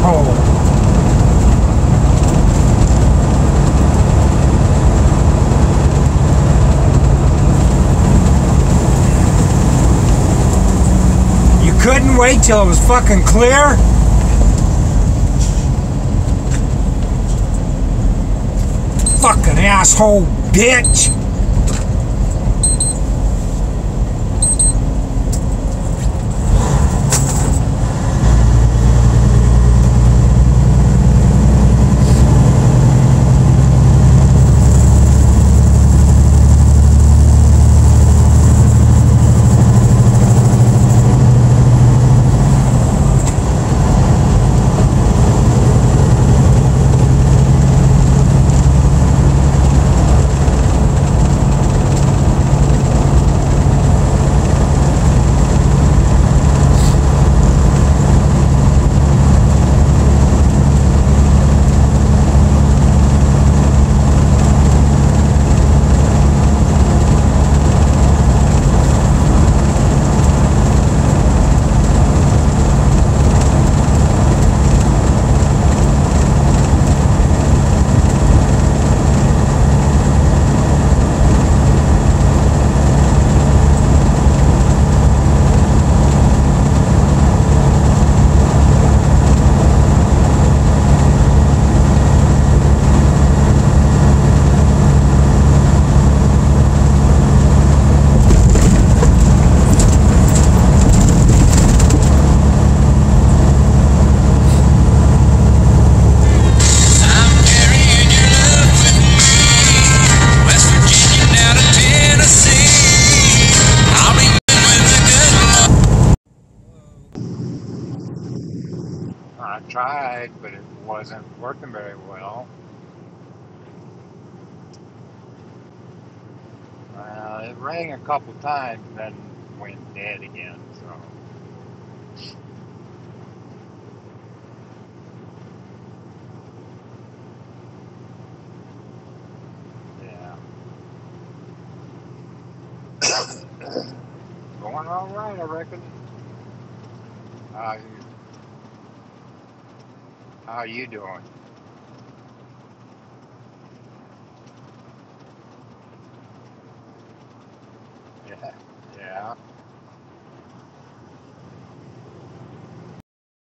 asshole. Couldn't wait till it was fucking clear? Fucking asshole bitch! I tried, but it wasn't working very well. It rang a couple times and then went dead again, so. Yeah. Going all right, I reckon. How are you doing? Yeah. Yeah.